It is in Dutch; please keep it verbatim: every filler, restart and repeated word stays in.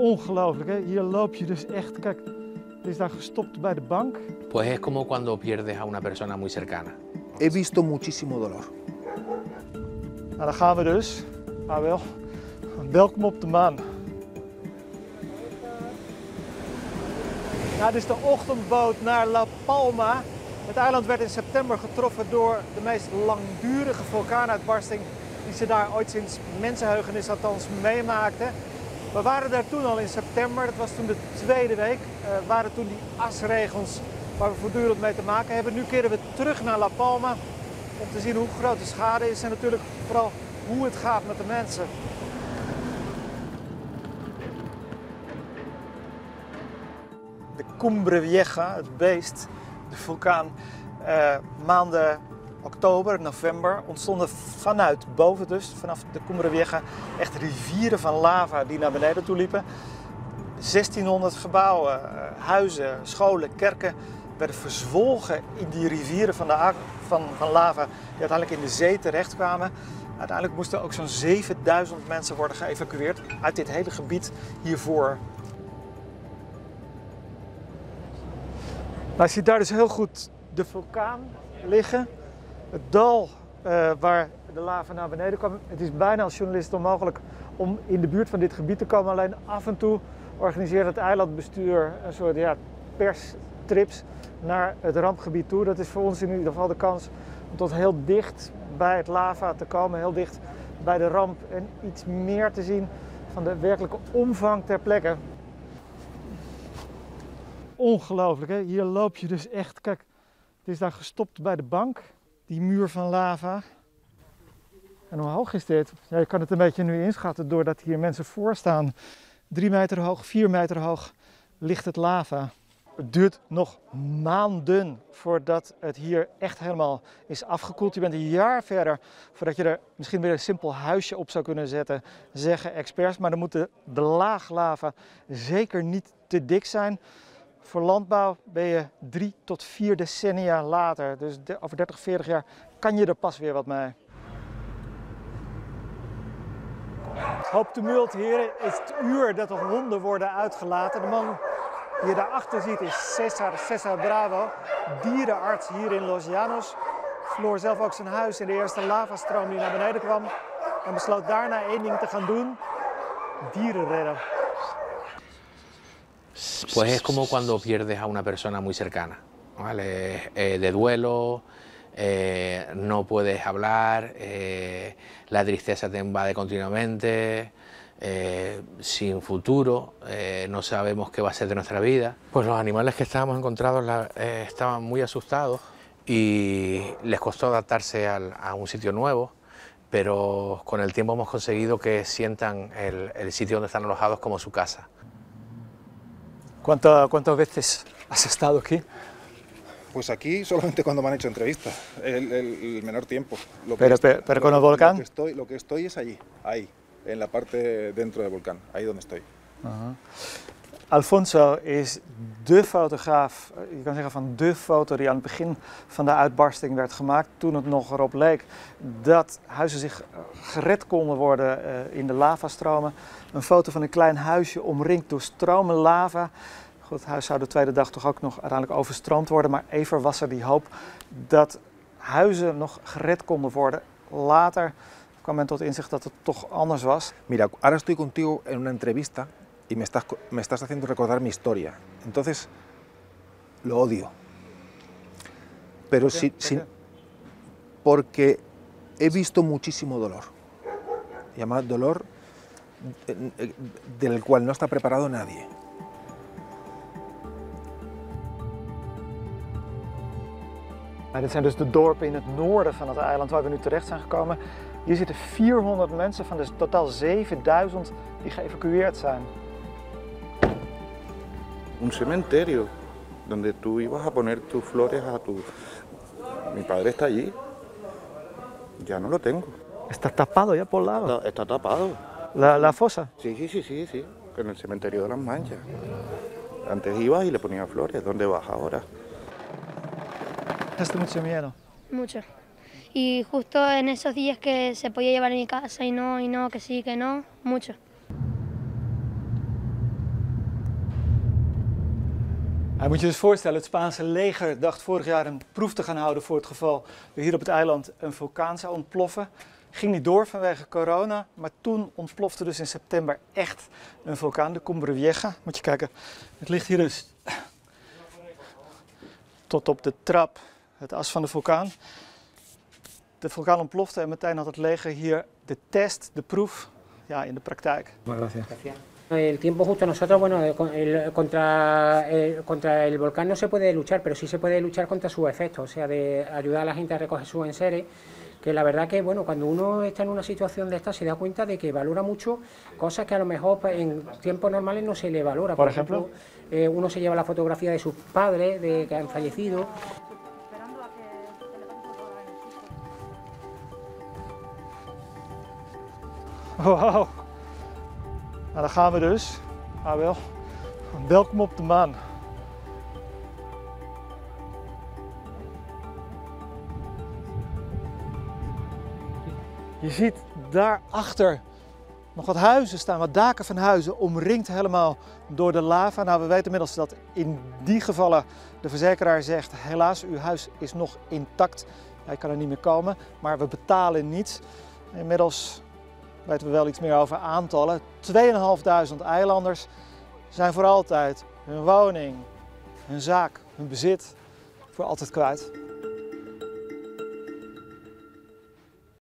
Ongelooflijk, hè? Hier loop je dus echt. Kijk, het is daar gestopt bij de bank. Pues es como cuando pierdes a una persona muy cercana. He visto muchísimo dolor. Nou, dan gaan we dus. Ah, wel. Welkom op de maan. Nou, dit is de ochtendboot naar La Palma. Het eiland werd in september getroffen door de meest langdurige vulkaanuitbarsting die ze daar ooit sinds mensenheugenis althans meemaakten. We waren daar toen al in september, dat was toen de tweede week, uh, waren toen die asregels waar we voortdurend mee te maken hebben. Nu keren we terug naar La Palma om te zien hoe groot de schade is en natuurlijk vooral hoe het gaat met de mensen. De Cumbre Vieja, het beest, de vulkaan, uh, maanden oktober, november ontstonden vanuit boven dus, vanaf de Cumbre Vieja, echt rivieren van lava die naar beneden toe liepen. zestienhonderd gebouwen, huizen, scholen, kerken werden verzwolgen in die rivieren van, de, van, van lava die uiteindelijk in de zee terechtkwamen. Uiteindelijk moesten ook zo'n zevenduizend mensen worden geëvacueerd uit dit hele gebied hiervoor. Nou, je ziet daar dus heel goed de vulkaan liggen. Het dal uh, waar de lava naar beneden kwam. Het is bijna als journalist onmogelijk om in de buurt van dit gebied te komen. Alleen af en toe organiseert het eilandbestuur een soort ja, perstrips naar het rampgebied toe. Dat is voor ons in ieder geval de kans om tot heel dicht bij het lava te komen. Heel dicht bij de ramp en iets meer te zien van de werkelijke omvang ter plekke. Ongelooflijk, hè? Hier loop je dus echt. Kijk, het is daar gestopt bij de bank. Die muur van lava. En hoe hoog is dit? Ja, je kan het een beetje nu inschatten doordat hier mensen voor staan. Drie meter hoog, vier meter hoog ligt het lava. Het duurt nog maanden voordat het hier echt helemaal is afgekoeld. Je bent een jaar verder voordat je er misschien weer een simpel huisje op zou kunnen zetten, zeggen experts. Maar dan moet de, de laag lava zeker niet te dik zijn. Voor landbouw ben je drie tot vier decennia later, dus over dertig, veertig jaar kan je er pas weer wat mee. Hoop tumult, heren, is het uur dat de honden worden uitgelaten. De man die je daarachter ziet is Cesar, Cesar Bravo, dierenarts hier in Los Llanos. Verloor zelf ook zijn huis in de eerste lavastroom die naar beneden kwam. En besloot daarna één ding te gaan doen, dieren redden. Pues es como cuando pierdes a una persona muy cercana, ¿vale? Eh, de duelo, eh, no puedes hablar, eh, la tristeza te invade continuamente, eh, sin futuro, eh, no sabemos qué va a ser de nuestra vida. Pues los animales que estábamos encontrados la, eh, estaban muy asustados y les costó adaptarse al, a un sitio nuevo, pero con el tiempo hemos conseguido que sientan el, el sitio donde están alojados como su casa. ¿Cuánta, ¿Cuántas veces has estado aquí? Pues aquí solamente cuando me han hecho entrevistas, el, el, el menor tiempo. Lo que pero, estoy, pero, ¿Pero con el volcán? Lo que, estoy, lo que estoy es allí, ahí, en la parte dentro del volcán, ahí donde estoy. Uh-huh. Alfonso is de fotograaf, je kan zeggen van de foto die aan het begin van de uitbarsting werd gemaakt. Toen het nog erop leek dat huizen zich gered konden worden in de lavastromen. Een foto van een klein huisje omringd door stromen lava. Goed, het huis zou de tweede dag toch ook nog uiteindelijk overstroomd worden. Maar even was er die hoop dat huizen nog gered konden worden. Later kwam men tot inzicht dat het toch anders was. Mira, ahora estoy contigo en una entrevista. Y me estás, me estás haciendo recordar mi historia. Entonces, lo odio. Pero ¿Por qué? Si, si, porque he visto muchísimo dolor. Llamado dolor del cual no está preparado nadie. Nou, dit zijn dus de dorpen in het noorden van het eiland waar we nu terecht zijn gekomen. Hier zitten vierhonderd mensen van de totaal zevenduizend die geëvacueerd zijn. Un cementerio donde tú ibas a poner tus flores a tu. Mi padre está allí. Ya no lo tengo. Está tapado ya por lado. Está, está tapado. La, la fosa. Sí, sí, sí, sí, sí. En el cementerio de las Manchas. Antes ibas y le ponías flores. ¿Dónde vas ahora? ¿Hace mucho miedo? Mucho. Y justo en esos días que se podía llevar a mi casa y no, y no, que sí, que no, mucho. Hij moet je dus voorstellen, het Spaanse leger dacht vorig jaar een proef te gaan houden voor het geval er hier op het eiland een vulkaan zou ontploffen. Ging niet door vanwege corona, maar toen ontplofte dus in september echt een vulkaan, de Cumbre Vieja. Moet je kijken, het ligt hier dus tot op de trap, het as van de vulkaan. De vulkaan ontplofte en meteen had het leger hier de test, de proef, ja, in de praktijk. El tiempo justo nosotros, bueno, el, contra, el, contra el volcán no se puede luchar, pero sí se puede luchar contra sus efectos, o sea, de ayudar a la gente a recoger sus enseres, que la verdad que, bueno, cuando uno está en una situación de esta se da cuenta de que valora mucho cosas que a lo mejor en tiempos normales no se le valora. Por, Por ejemplo, ejemplo eh, uno se lleva la fotografía de sus padres de que han fallecido. Wow. Nou, daar gaan we dus. Ah, wel. Welkom op de maan. Je ziet daarachter nog wat huizen staan, wat daken van huizen, omringd helemaal door de lava. Nou, we weten inmiddels dat in die gevallen de verzekeraar zegt, helaas, uw huis is nog intact. Hij kan er niet meer komen, maar we betalen niets. Inmiddels weten we wel iets meer over aantallen. tweeduizend vijfhonderd eilanders zijn voor altijd hun woning, hun zaak, hun bezit voor altijd kwijt.